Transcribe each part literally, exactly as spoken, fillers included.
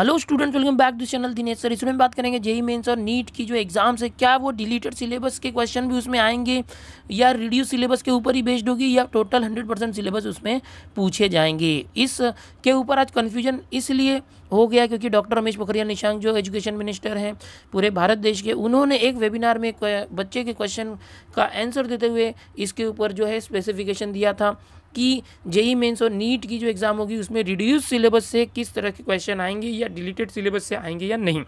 Hello student, welcome back to channel Dinesh sir. इसमें बात करेंगे जेई मेंस और नीट की जो एग्जाम्स है, क्या वो डिलीटेड सिलेबस के क्वेश्चन भी उसमें आएंगे या रिड्यूस सिलेबस के ऊपर ही बेस्ड होगी या टोटल हंड्रेड परसेंट सिलेबस उसमें पूछे जाएंगे। इसके ऊपर आज कन्फ्यूजन इसलिए हो गया क्योंकि डॉक्टर रमेश पोखरियाल निशांक जो एजुकेशन मिनिस्टर हैं पूरे भारत देश के, उन्होंने एक वेबिनार में बच्चे के क्वेश्चन का आंसर देते हुए इसके ऊपर जो है स्पेसिफिकेशन दिया था कि जेई मेंस और नीट की जो एग्ज़ाम होगी उसमें रिड्यूस सिलेबस से किस तरह के क्वेश्चन आएंगे या डिलीटेड सिलेबस से आएंगे या नहीं।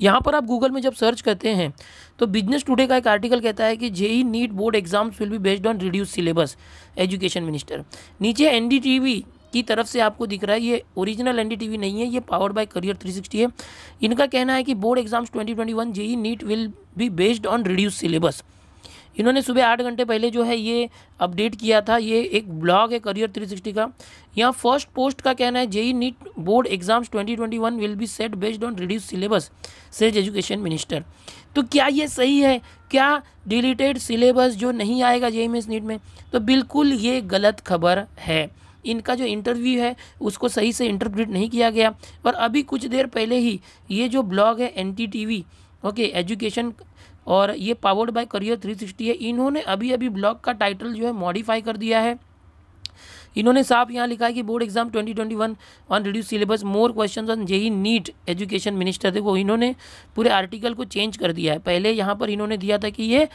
यहाँ पर आप गूगल में जब सर्च करते हैं तो बिजनेस टुडे का एक आर्टिकल कहता है कि JEE NEET board exams will be based on reduce syllabus, education minister. नीचे एन की तरफ से आपको दिख रहा है, ये ओरिजिनल एनडीटीवी नहीं है, ये powered by career three sixty है। इनका कहना है कि board exams twenty twenty one JEE NEET will be based on reduce syllabus. इन्होंने सुबह आठ घंटे पहले जो है ये अपडेट किया था। ये एक ब्लॉग है करियर थ्री सिक्सटी का। यहाँ फर्स्ट पोस्ट का कहना है JEE NEET board exams twenty twenty one will be set based on reduce syllabus says education minister. तो क्या ये सही है? क्या डिलीटेड सिलेबस जो नहीं आएगा जेई मेंस नीट में? तो बिल्कुल ये गलत खबर है। इनका जो इंटरव्यू है उसको सही से इंटरप्रेट नहीं किया गया। पर अभी कुछ देर पहले ही ये जो ब्लॉग है N T T V okay education और ये powered by career three sixty है, इन्होंने अभी अभी ब्लॉग का टाइटल जो है मॉडिफाई कर दिया है। इन्होंने साफ यहाँ लिखा है कि board exam twenty twenty one on reduce syllabus, more questions on JEE NEET, education minister. देखो, इन्होंने पूरे आर्टिकल को चेंज कर दिया है। पहले यहाँ पर इन्होंने दिया था कि ये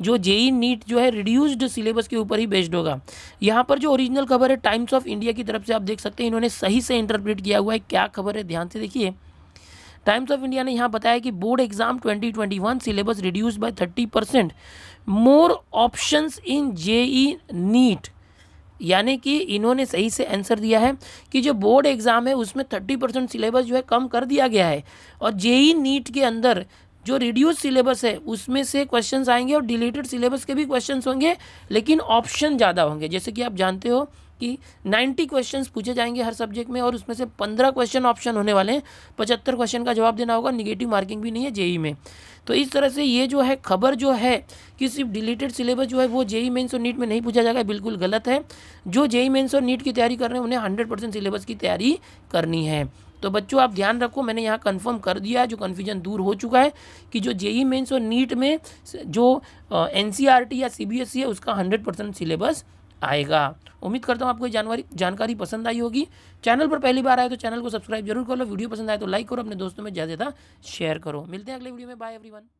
जो जेई नीट जो है रिड्यूस्ड सिलेबस के ऊपर ही बेस्ड होगा। यहाँ पर जो ओरिजिनल खबर है टाइम्स ऑफ इंडिया की तरफ से आप देख सकते हैं, इन्होंने सही से इंटरप्रेट किया हुआ है। क्या खबर है, ध्यान से देखिए। टाइम्स ऑफ इंडिया ने यहाँ बताया कि board exam twenty twenty one syllabus reduced by thirty percent, more options in JEE NEET. यानी कि इन्होंने सही से आंसर दिया है कि जो बोर्ड एग्ज़ाम है उसमें थर्टी परसेंट सिलेबस जो है कम कर दिया गया है और जेई नीट के अंदर जो रिड्यूस सिलेबस है उसमें से क्वेश्चंस आएंगे और डिलीटेड सिलेबस के भी क्वेश्चंस होंगे, लेकिन ऑप्शन ज़्यादा होंगे। जैसे कि आप जानते हो कि नब्बे क्वेश्चंस पूछे जाएंगे हर सब्जेक्ट में और उसमें से पंद्रह क्वेश्चन ऑप्शन होने वाले हैं। पचहत्तर क्वेश्चन का जवाब देना होगा, निगेटिव मार्किंग भी नहीं है जेई में। तो इस तरह से ये जो है खबर जो है कि सिर्फ डिलीटेड सिलेबस जो है वो जेई मेंस और नीट में नहीं पूछा जाएगा, बिल्कुल गलत है। जो जेई मेंस और नीट की तैयारी कर रहे हैं उन्हें हंड्रेड परसेंट सिलेबस की तैयारी करनी है। तो बच्चों आप ध्यान रखो, मैंने यहाँ कंफर्म कर दिया, जो कन्फ्यूजन दूर हो चुका है कि जो जेई मेंस और नीट में जो एन सी आर टी या सी बी एस सी है उसका हंड्रेड परसेंट सिलेबस आएगा। उम्मीद करता हूँ आपको ये जानकारी जानकारी पसंद आई होगी। चैनल पर पहली बार आए तो चैनल को सब्सक्राइब जरूर कर लो। वीडियो पसंद आए तो लाइक करो, अपने दोस्तों में ज़्यादा से ज़्यादा शेयर करो। मिलते हैं अगले वीडियो में। Bye everyone.